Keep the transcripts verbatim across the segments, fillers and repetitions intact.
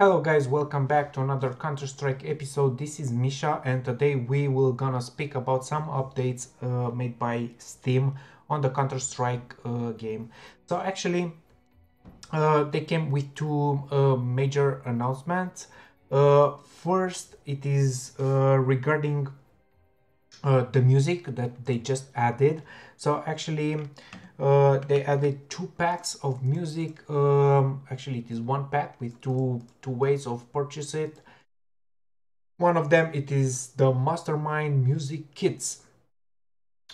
Hello guys, welcome back to another Counter-Strike episode. This is Misha and today we will gonna speak about some updates uh, made by Steam on the Counter-Strike uh, game. So actually uh, they came with two uh, major announcements. Uh, first it is uh, regarding uh, the music that they just added. So actually Uh, they added two packs of music. Um, actually, it is one pack with two two ways of purchase it. One of them, it is the Masterminds Music Kits.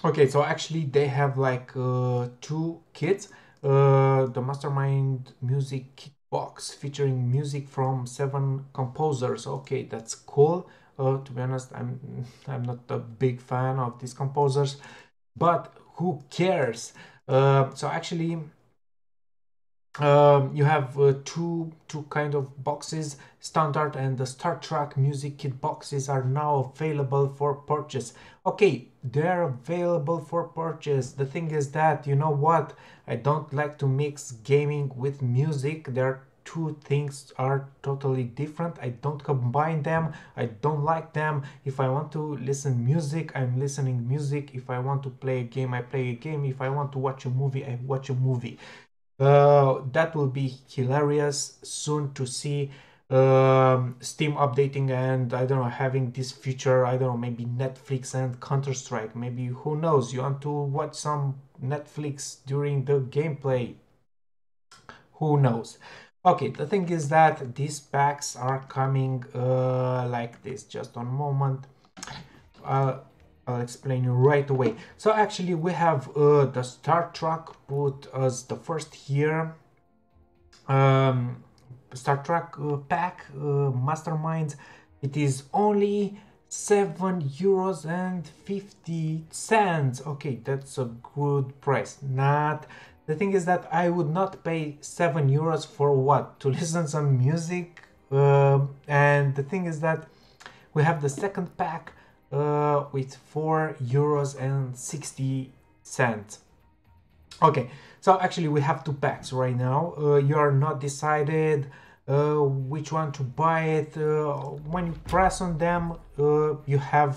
Okay, so actually they have like uh, two kits. Uh, the Masterminds Music Kit Box featuring music from seven composers. Okay, that's cool. Uh, to be honest, I'm I'm not a big fan of these composers, but who cares? Uh, so actually um, you have uh, two two kind of boxes. Standard and the StatTrak music kit boxes are now available for purchase. Okay, they're available for purchase. The thing is that, you know what, I don't like to mix gaming with music. There are two things are totally different. I don't combine them. I don't like them. If I want to listen music, I'm listening music. If I want to play a game, I play a game. If I want to watch a movie, I watch a movie. Uh, that will be hilarious soon to see um, Steam updating and I don't know, having this feature. I don't know, maybe Netflix and Counter-Strike. Maybe, who knows, you want to watch some Netflix during the gameplay. Who knows? Okay, the thing is that these packs are coming uh, like this. Just one moment, uh, I'll explain you right away. So actually we have uh, the StatTrak put as the first here. Um, StatTrak uh, pack, uh, Masterminds. It is only seven euros and fifty cents. Okay, that's a good price. Not The thing is that I would not pay seven euros for what? To listen some music? Uh, and the thing is that we have the second pack uh, with four euros and sixty cents. Okay, so actually we have two packs right now. Uh, you are not decided uh, which one to buy it. Uh, when you press on them, uh, you have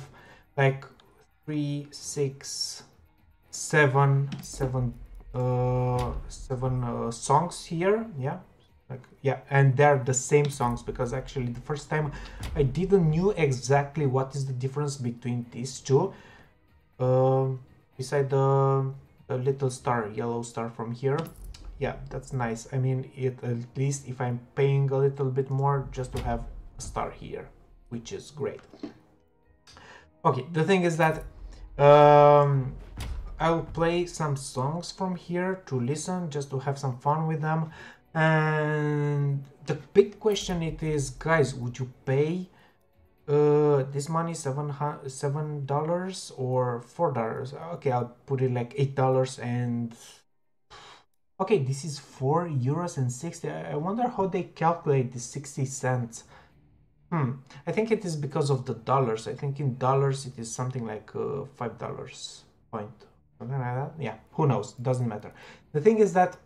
like three, six, seven, seven. Uh, seven uh, songs here, yeah, like, yeah, and they're the same songs, because actually the first time I didn't knew exactly what is the difference between these two. Uh, beside the, the little star, yellow star from here, yeah, that's nice. I mean, it at least if I'm paying a little bit more just to have a star here, which is great. Okay, the thing is that um, I'll play some songs from here to listen, just to have some fun with them. And the big question it is, guys, would you pay uh, this money, seven dollars or four dollars? Okay, I'll put it like eight dollars and... Okay, this is four euros and sixty. I wonder how they calculate the sixty cents. Hmm, I think it is because of the dollars. I think in dollars it is something like uh, five dollars point. Something like that. Yeah, who knows, doesn't matter. The thing is that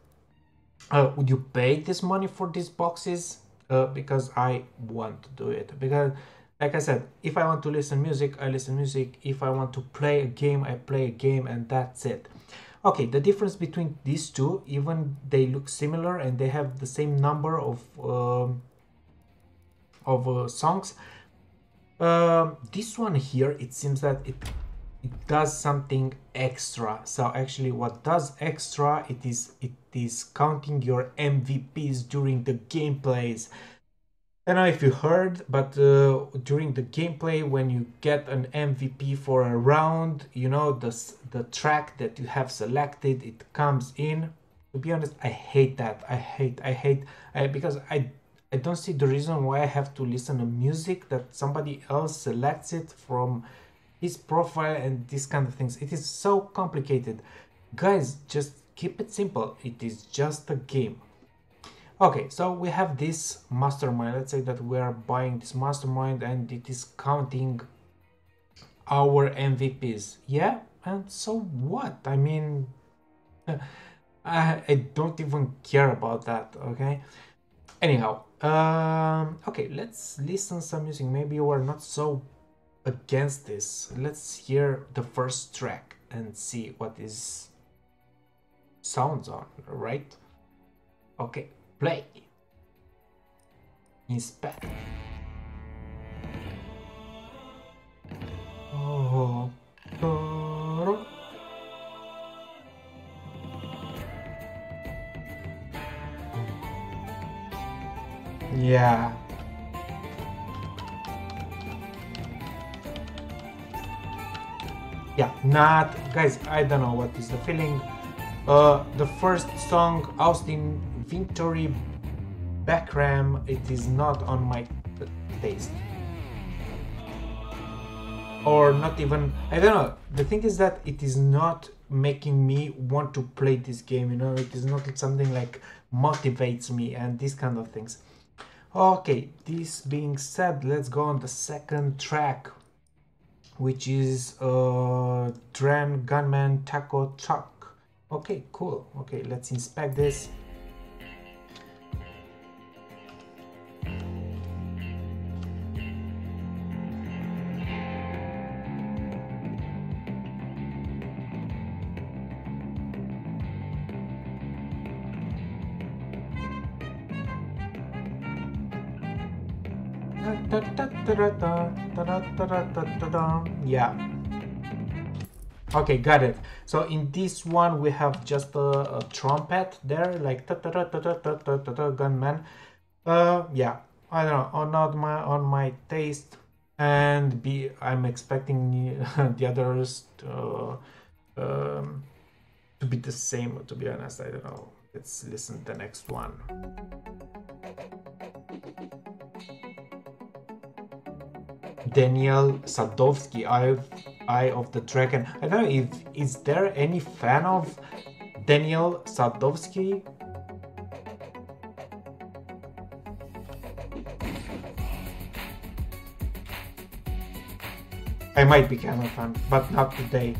uh, would you pay this money for these boxes? Uh, because I want to do it, because like I said, if I want to listen music, I listen music. If I want to play a game, I play a game, and that's it. Okay, the difference between these two, even they look similar and they have the same number of um, of uh, songs. Uh, this one here, it seems that it It does something extra. So actually what does extra, it is it is counting your M V Ps during the gameplays. I don't know if you heard, but uh, during the gameplay, when you get an M V P for a round, you know, the, the track that you have selected, it comes in. To be honest, I hate that. I hate, I hate, I, because I, I don't see the reason why I have to listen to music that somebody else selects it from his profile and these kind of things. It is so complicated. Guys, just keep it simple. It is just a game. Okay, so we have this mastermind. Let's say that we are buying this mastermind and it is counting our M V Ps. Yeah, and so what? I mean, I, I don't even care about that, okay? Anyhow, um, okay, let's listen some music. Maybe you are not so against this. Let's hear the first track and see what is sounds on, right? Okay, play. Inspect. Oh. Yeah. Yeah, not... Guys, I don't know what is the feeling. Uh, the first song, Austin Wintory, Bachram, it is not on my taste. Or not even... I don't know. The thing is that it is not making me want to play this game, you know? It is not something like motivates me and these kind of things. Okay, this being said, let's go on the second track, which is uh, D R A M Gunman Taco Truck. Okay, cool. Okay, let's inspect this. Yeah. Okay, got it. So in this one we have just a, a trumpet there, like gunman. Uh, yeah, I don't know, or not my on my taste, and B, I'm expecting the others to, uh, um, to be the same. To be honest, I don't know. Let's listen to the next one. Daniel Sadowski, Eye of the Dragon. I don't know if is there any fan of Daniel Sadowski? I might become a fan, but not today.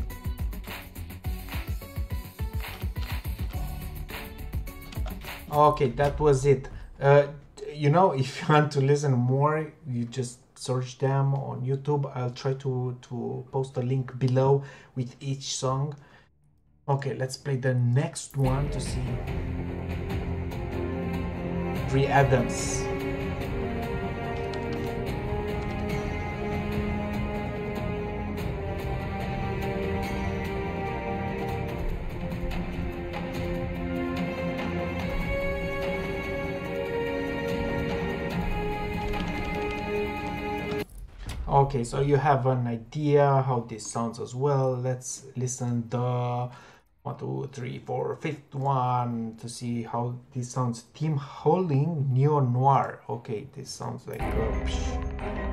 Okay, that was it. Uh, you know, if you want to listen more, you just search them on YouTube. I'll try to, to post a link below with each song. Okay, let's play the next one to see. Tree Adams. Okay, so you have an idea how this sounds as well. Let's listen the one, two, three, four, fifth one to see how this sounds. Tim Huling, Neo Noir. Okay, this sounds like a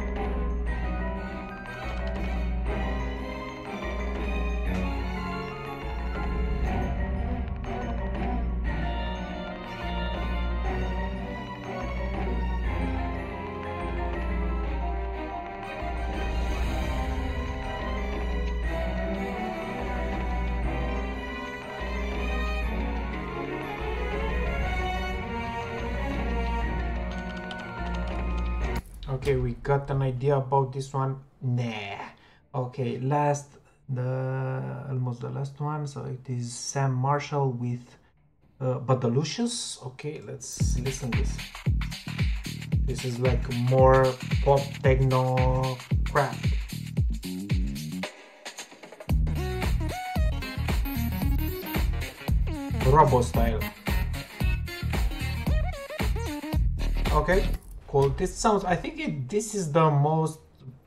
okay, we got an idea about this one. Nah. Okay, last, the almost the last one. So it is Sam Marshall with uh, Bodacious. Okay, let's listen this. This is like more pop techno crap. Robo style. Okay. Cool. This sounds, I think it, this is the most,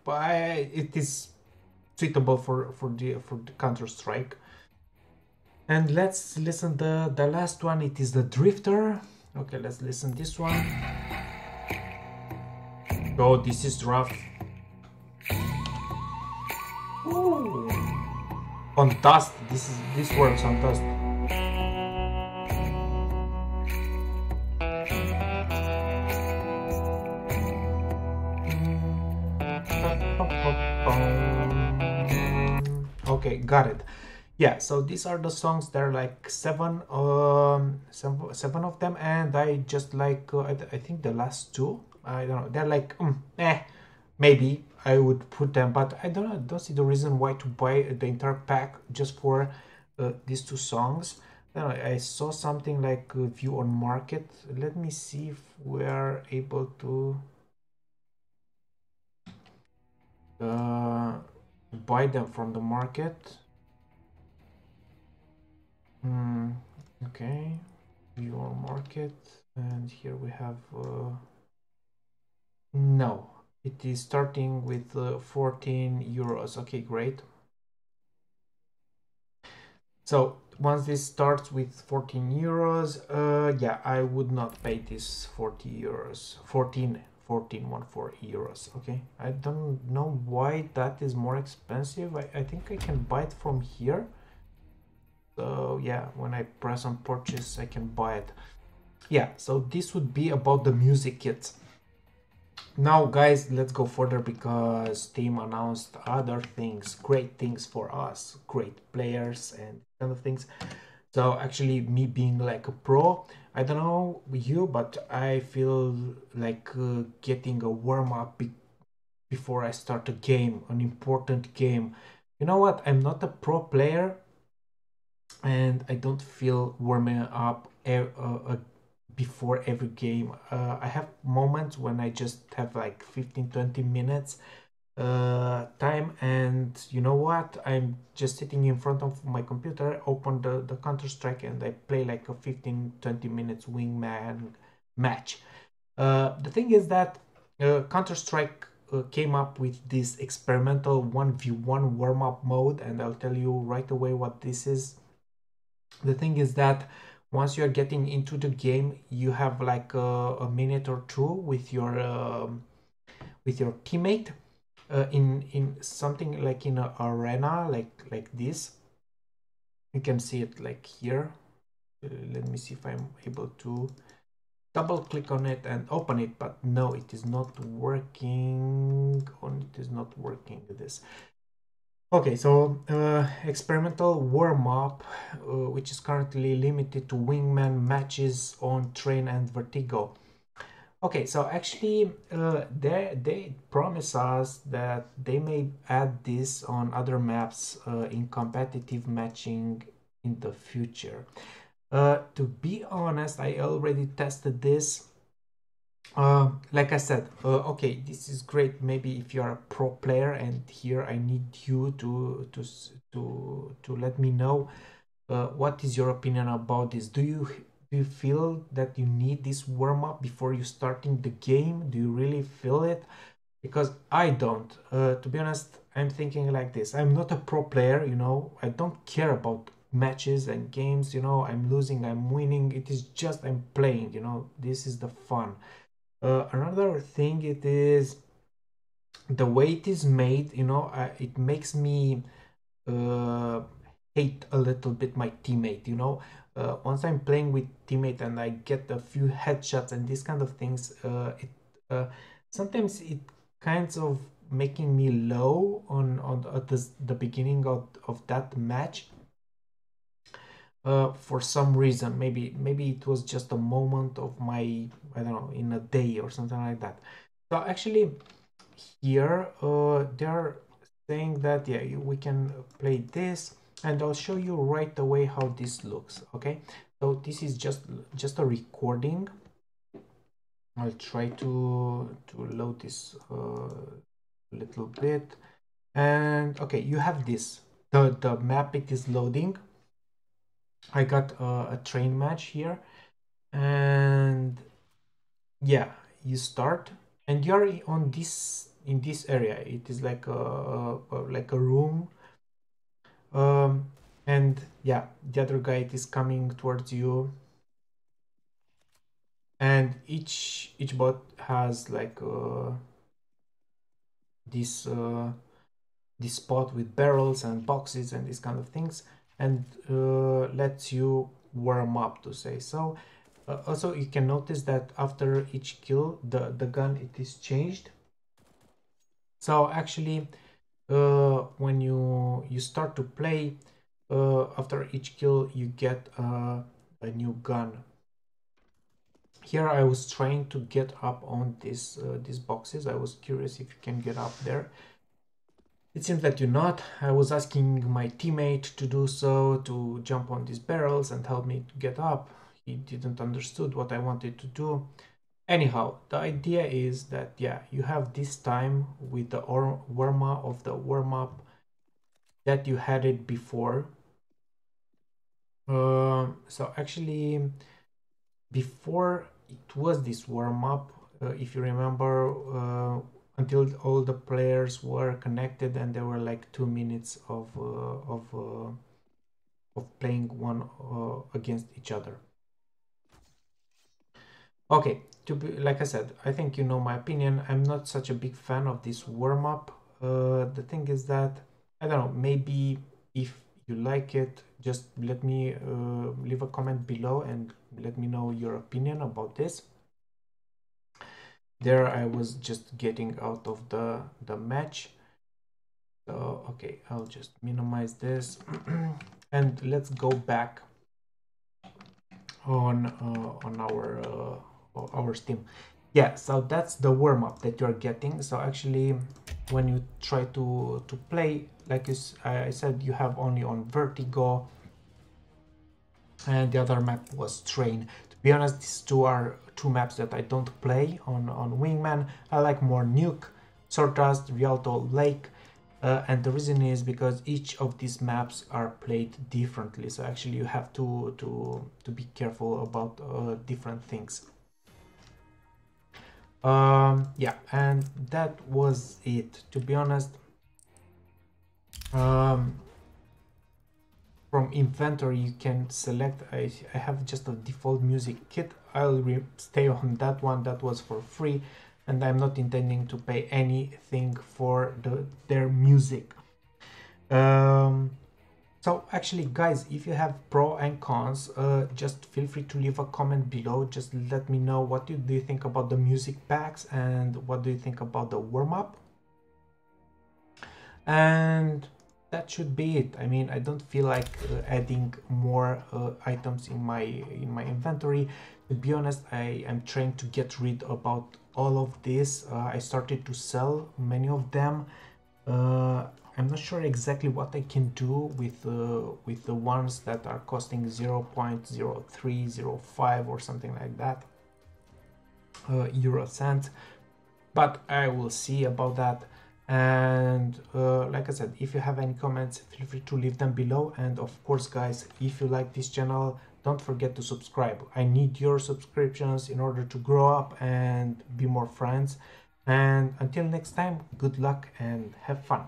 I, it is suitable for, for the, for the Counter-Strike. And let's listen the, the last one, it is the Drifter. Okay, let's listen this one. Oh, this is rough. Ooh. On dust, this is, this works on dust. Got it. yeah, so these are the songs. There are like seven, um, seven, seven of them, and I just like, uh, I, th I think the last two, I don't know, they're like, mm, eh, maybe I would put them, but I don't know, don't see the reason why to buy the entire pack just for uh, these two songs. Then I saw something like uh, view on market. Let me see if we're able to uh, buy them from the market. Hmm. Okay, view on market, and here we have uh, no. It is starting with uh, fourteen euros. Okay, great. So once this starts with fourteen euros, uh, yeah, I would not pay this forty euros. fourteen, fourteen, one four euros. Okay, I don't know why that is more expensive. I, I think I can buy it from here. So yeah, when I press on purchase, I can buy it. Yeah, so this would be about the music kits. Now guys, let's go further, because Steam announced other things, great things for us, great players and kind of things. So actually, me being like a pro, I don't know you, but I feel like uh, getting a warm-up be before I start a game, an important game. You know what, I'm not a pro player and I don't feel warming up a, a, a before every game. uh, I have moments when I just have like fifteen to twenty minutes uh, time, and you know what, I'm just sitting in front of my computer, open the, the Counter-Strike, and I play like a fifteen to twenty minutes Wingman match. Uh, the thing is that uh, Counter-Strike uh, came up with this experimental one v one warm-up mode, and I'll tell you right away what this is. The thing is that once you're getting into the game, you have like a, a minute or two with your um, with your teammate uh, in in something like in an arena like like this. You can see it like here. Uh, let me see if I'm able to double click on it and open it, but no, it is not working. On it is not working this. Okay, so uh, experimental warm-up, uh, which is currently limited to Wingman matches on Train and Vertigo. Okay, so actually uh, they, they promise us that they may add this on other maps uh, in competitive matching in the future. Uh, to be honest, I already tested this. Uh, like I said, uh, okay, this is great. Maybe if you are a pro player, and here I need you to to to to let me know uh, what is your opinion about this. Do you do you feel that you need this warm up before you starting the game? Do you really feel it? Because I don't. Uh, to be honest, I'm thinking like this. I'm not a pro player, you know. I don't care about matches and games. You know, I'm losing, I'm winning. It is just I'm playing. You know, this is the fun. Uh, another thing, it is the way it is made, you know, I, it makes me uh, hate a little bit my teammate, you know. Uh, once I'm playing with teammate and I get a few headshots and these kind of things, uh, it uh, sometimes it kinds of making me low on, on at the, the beginning of, of that match. Uh, for some reason, maybe maybe it was just a moment of my, I don't know, in a day or something like that. So actually here uh, they're saying that yeah, you, we can play this, and I'll show you right away how this looks. Okay, so this is just just a recording. I'll try to to load this a uh, little bit, and okay, you have this the the map it is loading. I got a, a train match here, and yeah, you start and you're on this in this area. It is like a, a like a room, um, and yeah, the other guy it is coming towards you, and each each bot has like uh, this uh, this spot with barrels and boxes and these kind of things, and uh, lets you warm up, to say so. Uh, also, you can notice that after each kill, the, the gun, it is changed. So actually, uh, when you, you start to play, uh, after each kill you get uh, a new gun. Here I was trying to get up on this uh, these boxes. I was curious if you can get up there. It seems that you're not. I was asking my teammate to do so, to jump on these barrels and help me to get up. He didn't understood what I wanted to do. Anyhow, the idea is that, yeah, you have this time with the warm-up of the warm-up that you had it before. Uh, so actually, before it was this warm-up, uh, if you remember, uh, until all the players were connected and there were like two minutes of, uh, of, uh, of playing one uh, against each other. Okay, to be, like I said, I think you know my opinion. I'm not such a big fan of this warm-up. Uh, the thing is that, I don't know, maybe if you like it, just let me uh, leave a comment below and let me know your opinion about this. There I was just getting out of the, the match. So, okay, I'll just minimize this and let's go back on, uh, on our... Uh, our Steam. Yeah, so that's the warm-up that you're getting. So actually when you try to to play, like I said, you have only on Vertigo and the other map was Train. To be honest, these two are two maps that I don't play on on Wingman. I like more Nuke, Sortrust, Rialto, Lake, uh, and the reason is because each of these maps are played differently, so actually you have to to to be careful about uh, different things. Um, yeah, and that was it, to be honest. Um, from inventory you can select, I, I have just a default music kit. I'll re stay on that one. That was for free and I'm not intending to pay anything for the, their music. Um, so actually guys, if you have pros and cons, uh, just feel free to leave a comment below. Just let me know what you, do you think about the music packs and what do you think about the warm-up. And that should be it. I mean, I don't feel like uh, adding more uh, items in my in my inventory. To be honest, I am trying to get rid about all of this. Uh, I started to sell many of them. Uh, I'm not sure exactly what I can do with uh, with the ones that are costing zero point zero three zero five or something like that, uh, euro cent, but I will see about that. And uh, like I said, if you have any comments, feel free to leave them below. And of course guys, if you like this channel, don't forget to subscribe. I need your subscriptions in order to grow up and be more friends. And until next time, good luck and have fun.